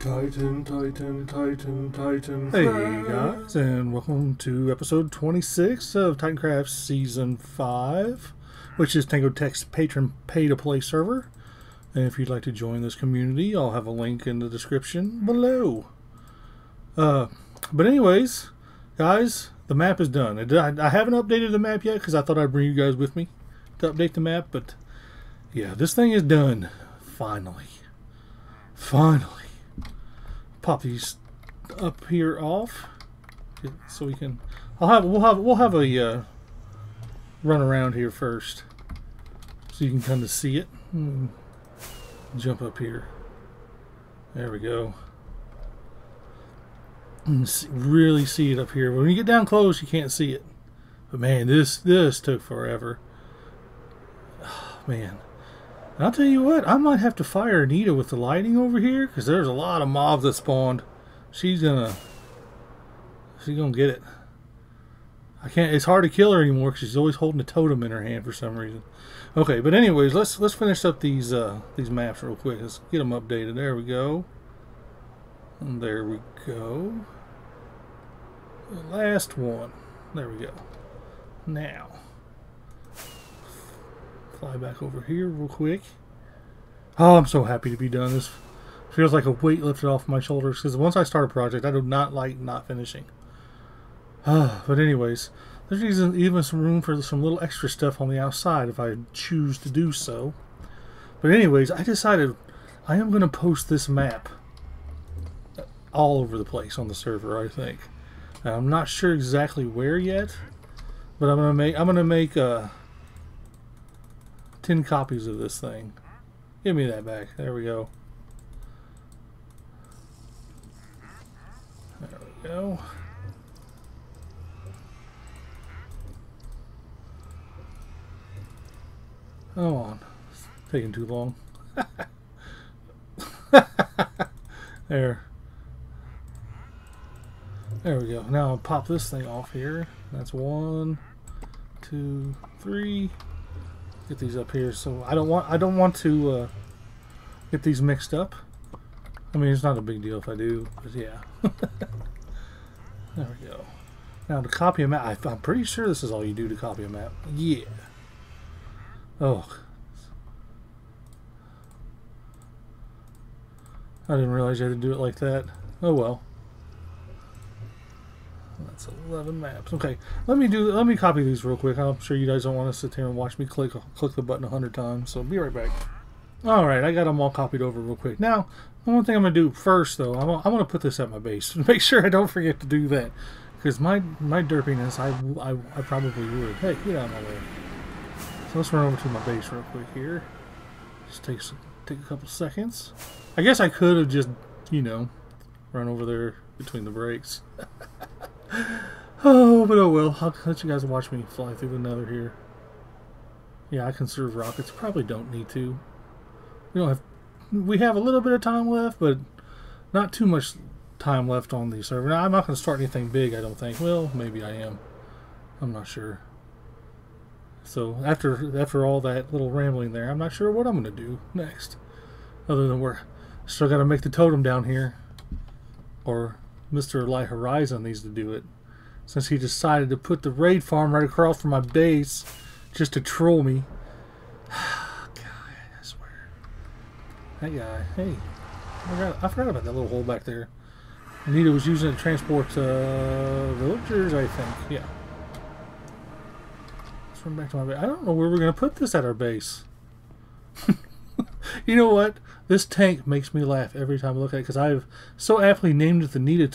Titan. Hey guys, and welcome to episode 26 of TitanCraft Season 5, which is Tango Tek's patron pay-to-play server. And if you'd like to join this community, I'll have a link in the description below. But anyways, guys, the map is done. I haven't updated the map yet because I thought I'd bring you guys with me to update the map. But yeah, this thing is done. Finally. Pop these up here off, so we can. We'll have a run around here first, so you can kind of see it. Jump up here. There we go. Really see it up here. When you get down close, you can't see it. But man, this took forever. Oh, man. And I'll tell you what, I might have to fire Anita with the lighting over here, because there's a lot of mobs that spawned. She's gonna get it. I can't. It's hard to kill her anymore because she's always holding a totem in her hand for some reason. Okay, but anyways, let's finish up these maps real quick. Let's get them updated. There we go. And there we go. The last one. There we go. Now. Fly back over here real quick. Oh, I'm so happy to be done. This feels like a weight lifted off my shoulders, because once I start a project, I do not like not finishing. But anyways, there's even some room for some little extra stuff on the outside if I choose to do so. But anyways, I decided I am going to post this map all over the place on the server, I think. Now, I'm not sure exactly where yet, but I'm going to make a 10 copies of this thing. Give me that back. There we go. There we go. Come on. It's taking too long. There. There we go. Now I'll pop this thing off here. That's 1, 2, 3. Get these up here, so I don't want to get these mixed up. I mean, it's not a big deal if I do, but yeah. There we go. Now to copy a map, I'm pretty sure this is all you do to copy a map. Yeah. Oh. I didn't realize you had to do it like that. Oh well. That's 11 maps. Okay, let me copy these real quick. I'm sure you guys don't want to sit there and watch me click the button 100 times, so be right back. All right, I got them all copied over real quick. Now, the one thing I'm going to do first, though, I'm going to put this at my base. Make sure I don't forget to do that, because my derpiness, I probably would. Hey, get out of my way. So let's run over to my base real quick here. Just take a couple seconds. I guess I could have just, you know, run over there between the breaks. Oh, but oh well. I'll let you guys watch me fly through another here. Yeah, I conserve rockets. Probably don't need to. We have a little bit of time left, but not too much time left on the server. Now, I'm not going to start anything big, I don't think. Well, maybe I am. I'm not sure. So after all that little rambling there, I'm not sure what I'm going to do next. Other than we're still got to make the totem down here, or Mr. Light Horizon needs to do it, since he decided to put the raid farm right across from my base just to troll me. God, I swear. That guy. Hey, I forgot about that little hole back there. Anita was using it to transport villagers, I think. Yeah. Let's run back to my base. I don't know where we're going to put this at our base. You know what? This tank makes me laugh every time I look at it, because I've so aptly named it the Nita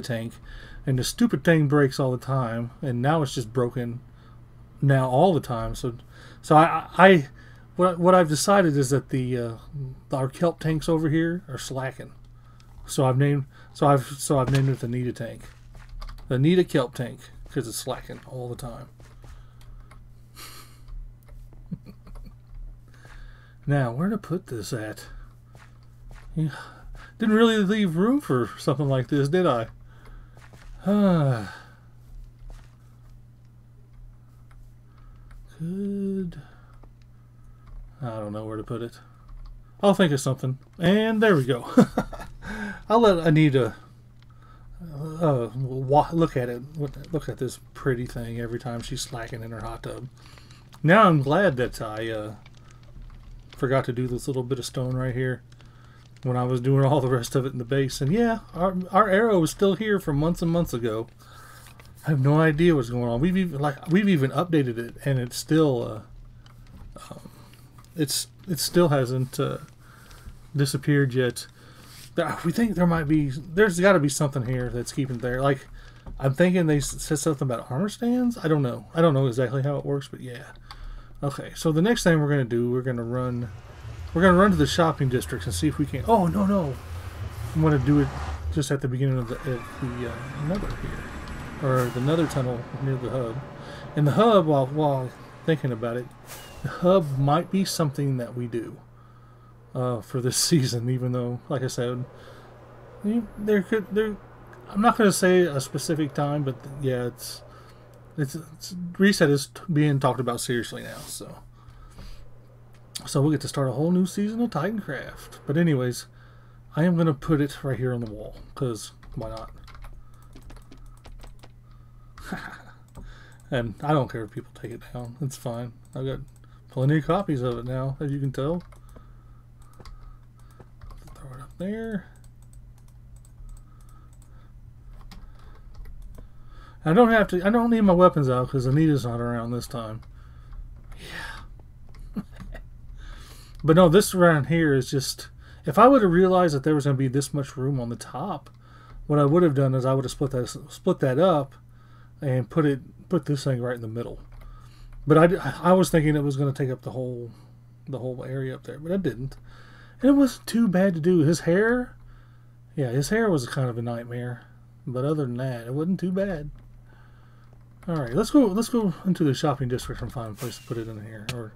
tank, and the stupid thing breaks all the time, and now it's just broken now all the time. So what I've decided is that our kelp tanks over here are slacking. So I've named it the Nita tank, the Nita kelp tank, because it's slacking all the time. Now, where to put this at? Yeah. Didn't really leave room for something like this, did I? I don't know where to put it. I'll think of something. And there we go. I'll let Anita look at it. Look at this pretty thing every time she's slacking in her hot tub. Now I'm glad that I forgot to do this little bit of stone right here when I was doing all the rest of it in the base. And yeah, our arrow is still here from months and months ago. I have no idea what's going on. We've even updated it, and it's still it still hasn't disappeared yet. We think there's got to be something here that's keeping it there. Like, I'm thinking they said something about armor stands. I don't know. I don't know exactly how it works, but yeah. Okay, so the next thing we're gonna do, we're gonna run to the shopping districts and see if we can. Oh no! I'm gonna do it just at the beginning of the nether here, or the nether tunnel near the hub. And the hub, while thinking about it, the hub might be something that we do. For this season, even though, like I said, I'm not going to say a specific time, but yeah, it's reset is being talked about seriously now, so we'll get to start a whole new season of TitanCraft. But anyways, I am going to put it right here on the wall, because why not? And I don't care if people take it down, it's fine. I've got plenty of copies of it now, as you can tell. There. I don't need my weapons out because Anita's not around this time. Yeah. But no, this round here is just, if I would have realized that there was going to be this much room on the top, what I would have done is I would have split that up and put this thing right in the middle. But I was thinking it was going to take up the whole area up there, but it didn't. It wasn't too bad to do. His hair was kind of a nightmare, but other than that, it wasn't too bad. All right, let's go into the shopping district and find a place to put it in here, or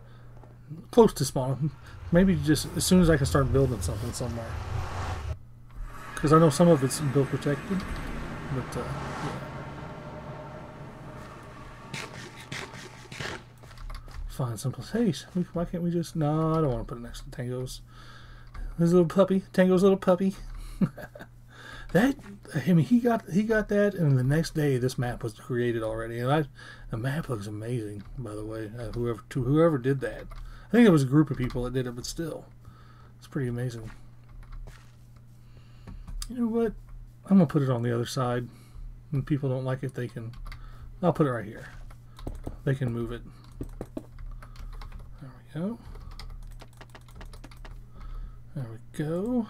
close to spawn. Maybe just as soon as I can start building something somewhere, because I know some of it's built protected, but yeah. Find some place. Hey, why can't we just? No, I don't want to put it next to Tango's. His little puppy, Tango's little puppy. He got that, and the next day this map was created already. And the map looks amazing, by the way. Whoever did that, I think it was a group of people that did it, but still, it's pretty amazing. You know what? I'm gonna put it on the other side. When people don't like it, they can. I'll put it right here. They can move it. There we go. There we go.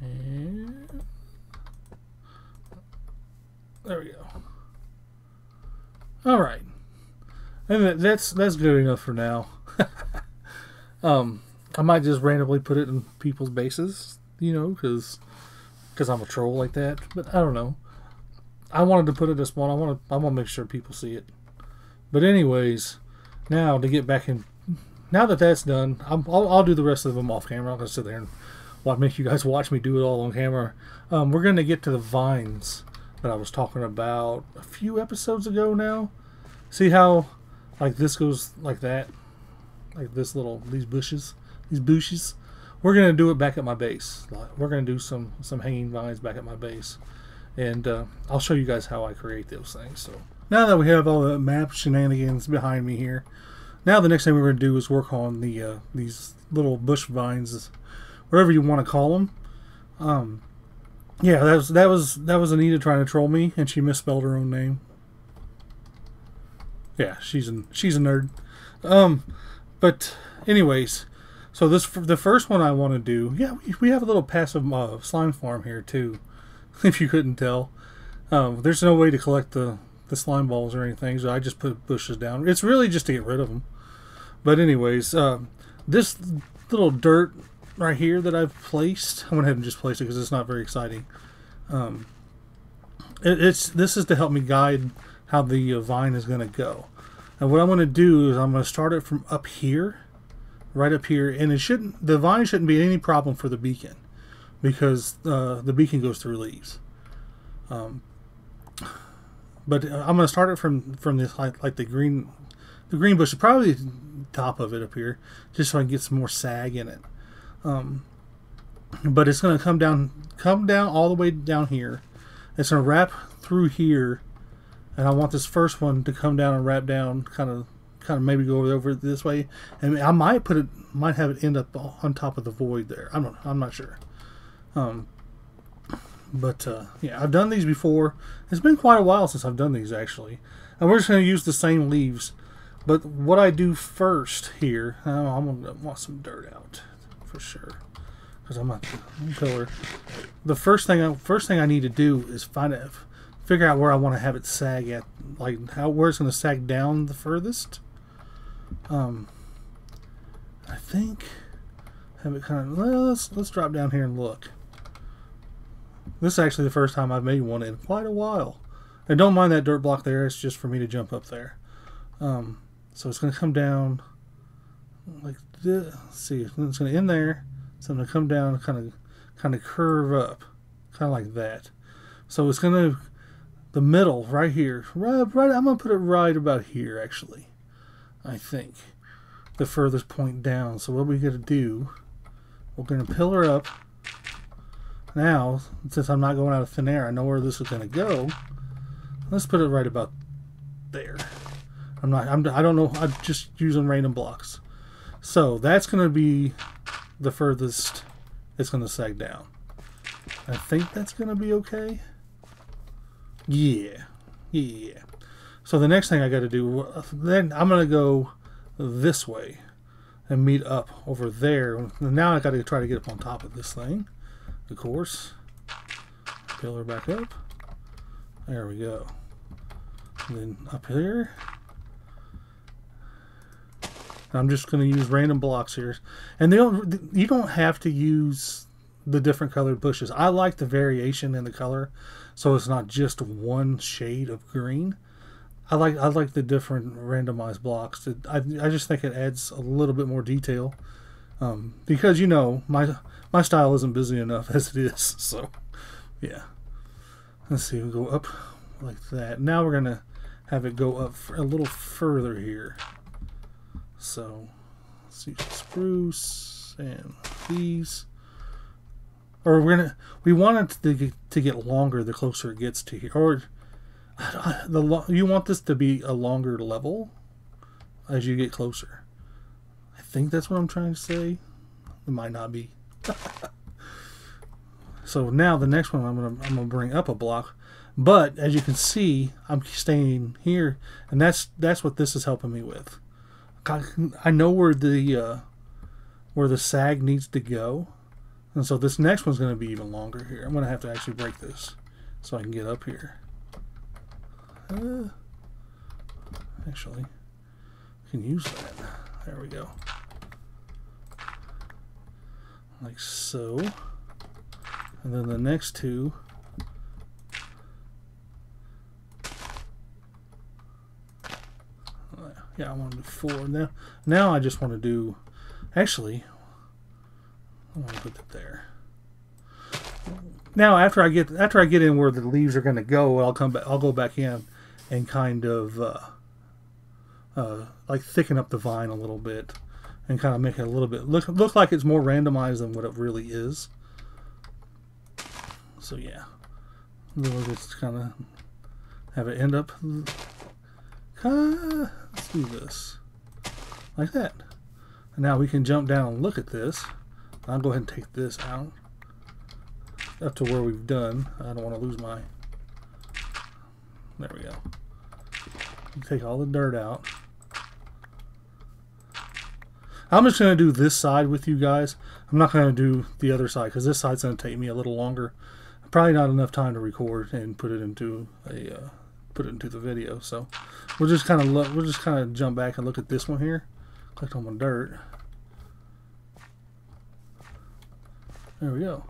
And there we go. All right, and that's good enough for now. I might just randomly put it in people's bases, you know, because I'm a troll like that, but I don't know. I wanted to put it this one. I want to make sure people see it. But anyways, now to get back in. Now that that's done, I'll do the rest of them off camera. I'm gonna sit there and make you guys watch me do it all on camera. We're gonna get to the vines that I was talking about a few episodes ago now. See how like this goes like that, like this little these bushes. We're gonna do it back at my base. We're gonna do some hanging vines back at my base, and I'll show you guys how I create those things. So now that we have all the map shenanigans behind me here, now the next thing we're gonna do is work on the these little bush vines, whatever you want to call them. Yeah, that was Anita trying to troll me, and she misspelled her own name. Yeah, she's a nerd. But anyways. So the first one I want to do, yeah, we have a little passive slime farm here too, if you couldn't tell. There's no way to collect the slime balls or anything, so I just put bushes down. It's really just to get rid of them. But anyways, this little dirt right here that I've placed, I went ahead and just placed it because it's not very exciting. This is to help me guide how the vine is going to go. And what I'm going to do is I'm going to start it from up here. Right up here, and the vine shouldn't be any problem for the beacon, because the beacon goes through leaves. But I'm gonna start it from this like the green bush, probably top of it up here, just so I can get some more sag in it. But it's gonna come down all the way down here. It's gonna wrap through here, and I want this first one to come down and wrap down, kind of maybe go over this way, and I might put it, might have it end up on top of the void there. I'm not sure. Yeah, I've done these before. It's been quite a while since I've done these, actually. And we're just going to use the same leaves. But what I do first here, I'm going to want some dirt out for sure, because I'm a pillar. The first thing I need to do is figure out where I want to have it sag at, like where it's going to sag down the furthest. I think have it kind of, let's drop down here and look. This is actually the first time I've made one in quite a while. And don't mind that dirt block there. It's just for me to jump up there. So it's going to come down like this. Let's see, it's going to end there. So I'm going to come down and kind of curve up, kind of like that. So it's going to, the middle right here, right. I'm going to put it right about here, actually. I think the furthest point down. So what we're going to do, we're going to pillar up. Now, since I'm not going out of thin air, I know where this is going to go. Let's put it right about there. I don't know. I'm just using random blocks. So that's going to be the furthest it's going to sag down. I think that's going to be okay. Yeah. So the next thing I got to do, then I'm going to go this way and meet up over there. Now I got to try to get up on top of this thing. Of course, pillar back up. There we go. And then up here. And I'm just going to use random blocks here, and you don't have to use the different colored bushes. I like the variation in the color, so it's not just one shade of green. I like the different randomized blocks. I just think it adds a little bit more detail. Because you know my style isn't busy enough as it is, so yeah. Let's see, we'll go up like that. Now we're gonna have it go up a little further here. So let's see, spruce and these, or we want it to get longer the closer it gets to here. Or you want this to be a longer level as you get closer. I think that's what I'm trying to say. It might not be. So now the next one, I'm gonna bring up a block, but as you can see, I'm staying here, and that's what this is helping me with. I know where the sag needs to go, and so this next one's gonna be even longer here. I'm gonna have to actually break this so I can get up here. Actually, I can use that. There we go. Like so, and then the next two. Yeah, I want to do four now. Now I just want to do. Actually, I want to put it there. Now after I get in where the leaves are going to go, I'll come back. I'll go back in and kind of like thicken up the vine a little bit. And kind of make it a little bit look like it's more randomized than what it really is. So yeah, we'll just kind of have it end up. Let's do this like that. And now we can jump down and look at this. I'll go ahead and take this out up to where we've done. I don't want to lose my. There we go. Take all the dirt out. I'm just going to do this side with you guys. I'm not going to do the other side because this side's going to take me a little longer. Probably not enough time to record and put it into a the video. So we'll just kind of jump back and look at this one here. Clicked on my dirt. There we go.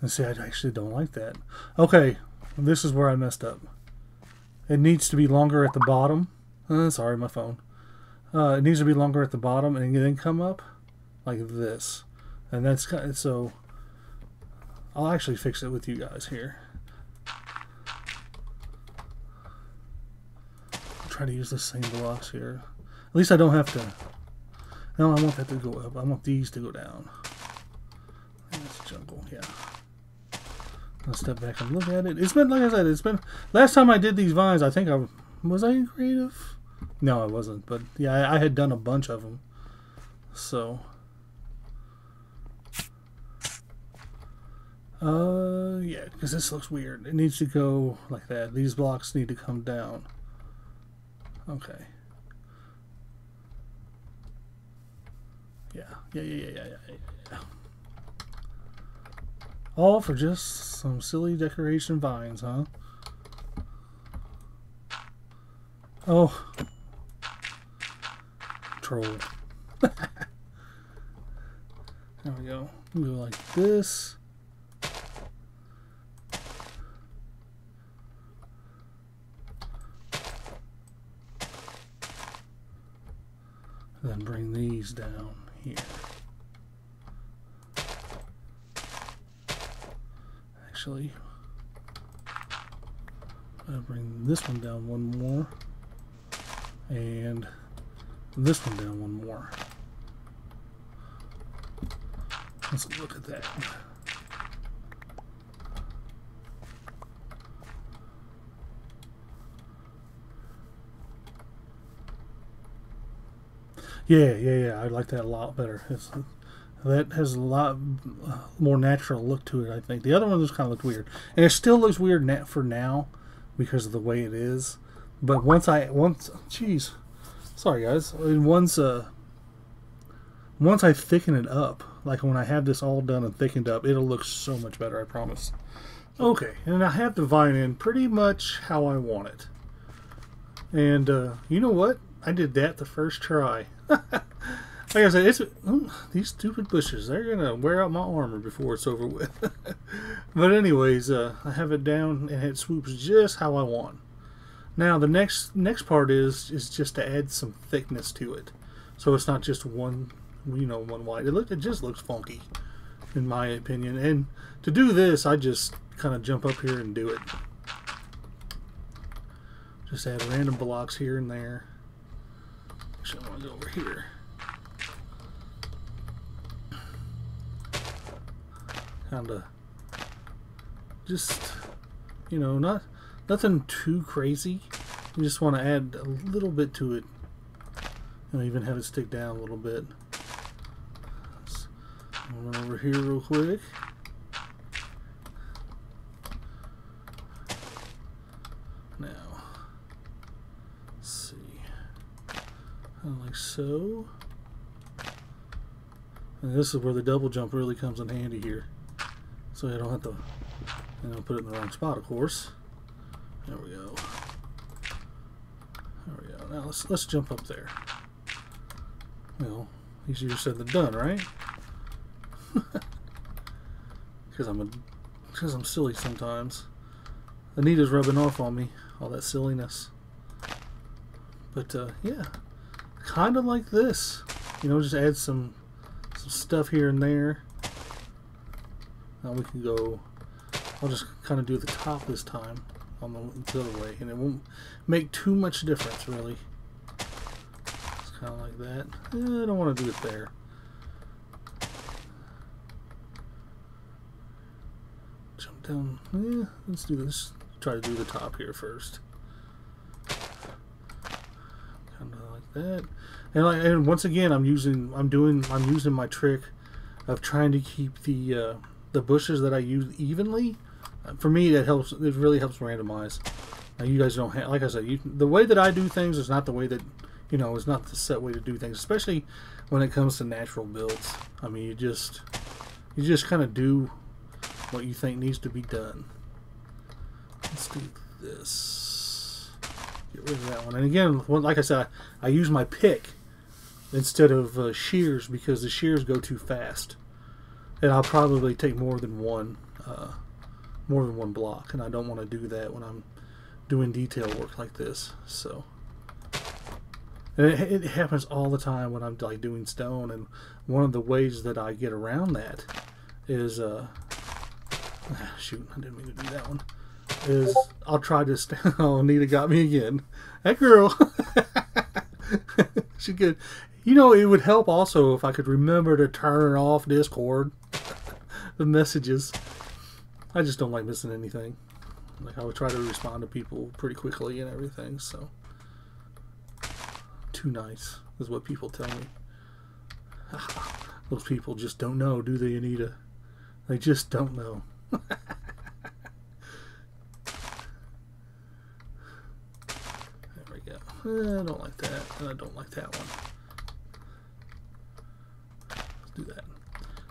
And see, I actually don't like that. Okay, this is where I messed up. It needs to be longer at the bottom. Sorry, my phone. It needs to be longer at the bottom and then come up like this, and that's kind of, so I'll actually fix it with you guys here. try to use this same box here. At least I don't have to. No, I want that to go up. I want these to go down. That's jungle, yeah. I'll step back and look at it. It's been, like I said, it's been... Last time I did these vines, I think I... Was I creative? No, I wasn't. But, yeah, I had done a bunch of them. So... yeah, because this looks weird. It needs to go like that. These blocks need to come down. Okay. Yeah. All for just some silly decoration vines, huh? Oh. Troll. There we go. We'll go like this. Then bring these down here. Actually, I'll bring this one down one more, and this one down one more. Let's look at that. Yeah, I like that a lot better. That has a lot more natural look to it, I think. The other one just kind of looked weird. And it still looks weird for now because of the way it is. But once jeez. Sorry, guys. Once I thicken it up, like when I have this all done and thickened up, it'll look so much better, I promise. Okay, and I have the vine in pretty much how I want it. And you know what? I did that the first try. Like I said, these stupid bushes, they're going to wear out my armor before it's over with. But anyways, I have it down and it swoops just how I want. Now the next part is just to add some thickness to it. So it's not just one, one wide. It just looks funky, in my opinion. And to do this, I just kind of jump up here and do it. Just add random blocks here and there. Actually, I want to go over here. Kinda just, not nothing too crazy. You just want to add a little bit to it. Even have it stick down a little bit. Let's run over here real quick. Now, let's see. Like so. And this is where the double jump really comes in handy here. So I don't have to put it in the wrong spot, of course. There we go. Now let's jump up there. Well, easier said than done, right? Because I'm silly sometimes. Anita's rubbing off on me, all that silliness. But yeah, kind of like this. Just add some stuff here and there. Now we can go, I'll just kind of do the top this time on the other way, and it won't make too much difference, really. It's kind of like that. I don't want to do it there. Jump down. Let's do this. Try to do the top here first. Kind of like that. And once again, I'm using my trick of trying to keep the bushes that I use evenly. For me, that helps. It really helps randomize. Now, you guys don't have, like I said, the way that I do things is not the way that, is not the set way to do things, especially when it comes to natural builds. I mean, you just kind of do what you think needs to be done. Let's do this. Get rid of that one. And again, like I said, I use my pick instead of shears because the shears go too fast. And I'll probably take more than one block, and I don't want to do that when I'm doing detail work like this. So, and it happens all the time when I'm like doing stone. And one of the ways that I get around that is shoot, I didn't mean to do that one. is I'll try this. Oh, Nita got me again. That girl. She could. You know, it would help also if I could remember to turn off Discord. The messages. I just don't like missing anything. Like, I would try to respond to people pretty quickly and everything, so. Too nice is what people tell me. Those people just don't know, do they, Anita? They just don't know. There we go. I don't like that, and I don't like that one. Let's do that.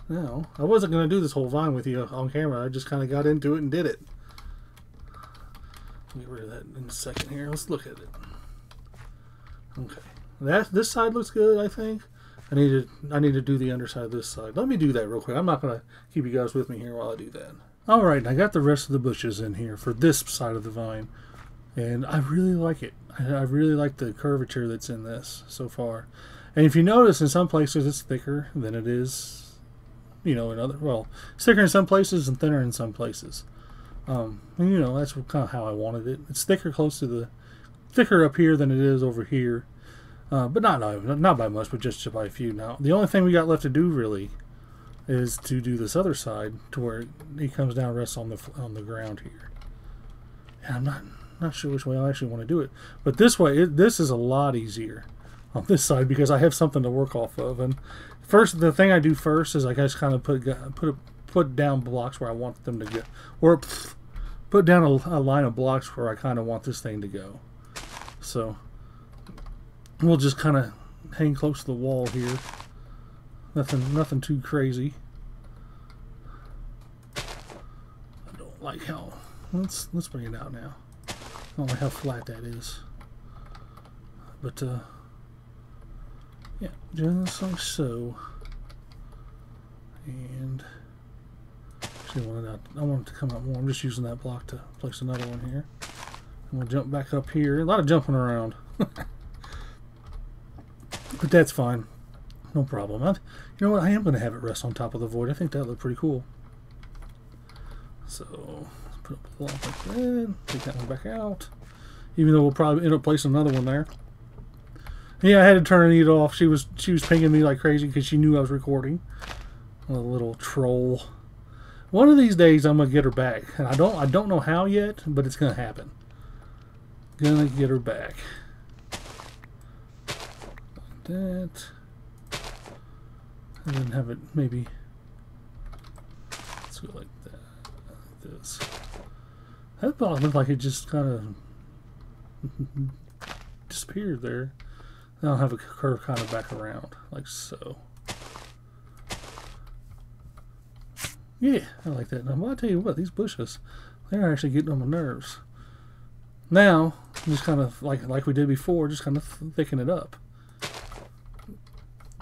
Now, I wasn't going to do this whole vine with you on camera. I just kind of got into it and did it. Get rid of that in a second here. Let's look at it. Okay. This side looks good, I think. I need to do the underside of this side. Let me do that real quick. I'm not going to keep you guys with me here while I do that. All right, and I got the rest of the bushes in here for this side of the vine. And I really like it. I really like the curvature that's in this so far. And if you notice, in some places it's thicker than it is, you know, in other, well, it's thicker in some places and thinner in some places. You know, that's kind of how I wanted it. It's thicker close to the, thicker up here than it is over here. But not by much, but just by a few. Now, the only thing we got left to do really is to do this other side to where it comes down and rests on the ground here. And I'm not sure which way I actually want to do it. But this way, this is a lot easier on this side because I have something to work off of. And first, the thing I do first is I just kind of put down blocks where I want them to go, or put down a line of blocks where I kind of want this thing to go. So. We'll just kind of hang close to the wall here. Nothing too crazy. I don't like how. Let's bring it out now. I don't like how flat that is. But yeah, just like so. And actually, I want it to come out more. I'm just using that block to place another one here. I'm gonna jump back up here. A lot of jumping around. But that's fine. No problem. You know what? I am going to have it rest on top of the void. I think that looked pretty cool. So, let's put a block like that. Take that one back out. Even though we'll probably end up placing another one there. Yeah, I had to turn it off. She was pinging me like crazy because she knew I was recording. A little troll. One of these days I'm going to get her back. And I don't know how yet, but it's going to happen. Going to get her back. That, and then have it maybe, let's go like that, like this. That block looked like it just kind of disappeared there. Now I'll have a curve kind of back around, like so. Yeah, I like that. Now, well, I tell you what, these bushes, they're actually getting on my nerves. Now, just kind of like we did before, just kind of thicken it up.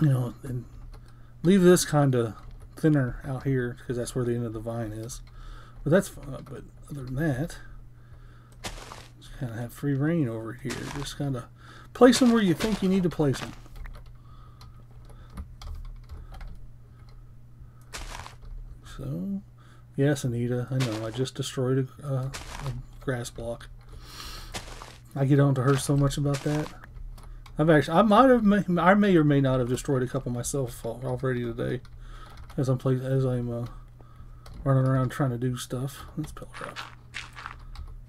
You know, and leave this kind of thinner out here because that's where the end of the vine is. But that's fine. But other than that, just kind of have free reign over here. Just kind of place them where you think you need to place them. So, yes, Anita, I know I just destroyed a grass block. I get on to her so much about that. I've actually, I may or may not have destroyed a couple myself already today, as I'm running around trying to do stuff. Let's peel her up.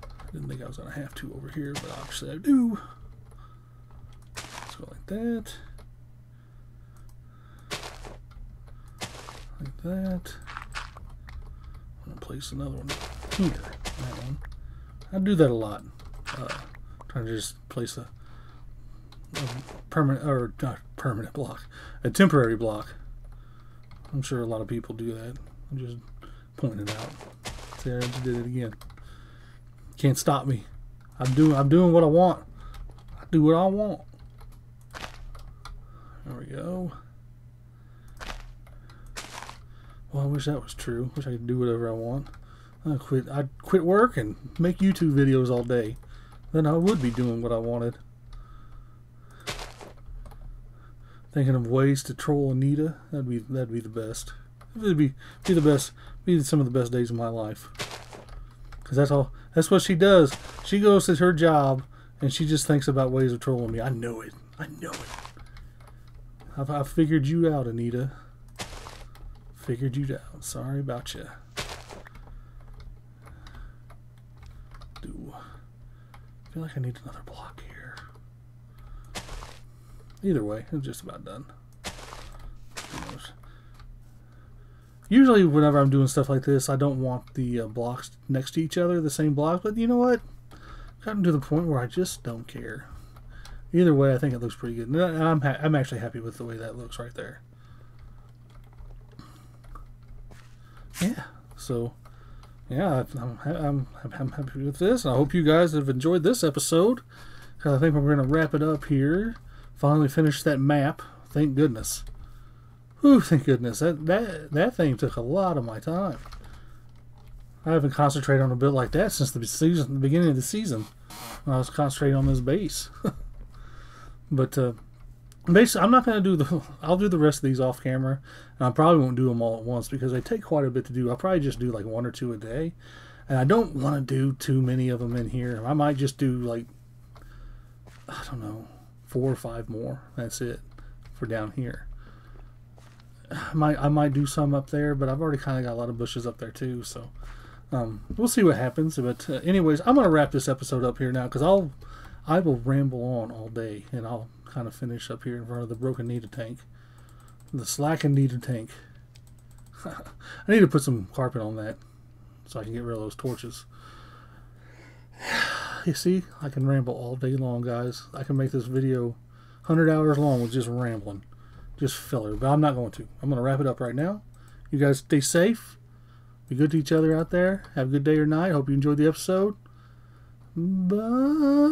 I didn't think I was gonna have to over here, but obviously I do. Let's go like that, like that. I'm gonna place another one here. That one. I do that a lot. Trying to just place a permanent, or not permanent block, a temporary block. I'm sure a lot of people do that. I'm just pointing it out. See, I just did it again. Can't stop me. I'm doing what I want. I do what I want. There we go. Well, I wish that was true. Wish I could do whatever I want. I'd quit work and make YouTube videos all day. Then I would be doing what I wanted. Thinking of ways to troll Anita, that'd be the best. It'd be some of the best days of my life. because that's what she does. She goes to her job and she just thinks about ways of trolling me. I know it. I know it. I figured you out, Anita. Figured you out. Sorry about you. Do I feel like I need another block here? Either way, I'm just about done. Usually whenever I'm doing stuff like this, I don't want the blocks next to each other, the same blocks, but you know what? I've gotten to the point where I just don't care. Either way, I think it looks pretty good. And I'm actually happy with the way that looks right there. Yeah, so yeah, I'm happy with this. I hope you guys have enjoyed this episode. I think we're going to wrap it up here. Finally finished that map. Thank goodness. Ooh, thank goodness. That thing took a lot of my time. I haven't concentrated on a bit like that since the beginning of the season, when I was concentrating on this base. But basically, I'm not going to do the... I'll do the rest of these off camera, and I probably won't do them all at once because they take quite a bit to do. I'll probably just do like one or two a day, and I don't want to do too many of them in here. I might just do like, I don't know, 4 or 5 more. That's it for down here. I might do some up there, but I've already kind of got a lot of bushes up there too, so we'll see what happens. But anyways, I'm going to wrap this episode up here now, because I will ramble on all day, and I'll kind of finish up here in front of the broken Nita tank, the slacking Nita tank. I need to put some carpet on that so I can get rid of those torches. You see, I can ramble all day long, guys. I can make this video 100 hours long with just rambling. Just filler, but I'm not going to. I'm going to wrap it up right now. You guys stay safe. Be good to each other out there. Have a good day or night. Hope you enjoyed the episode. Bye.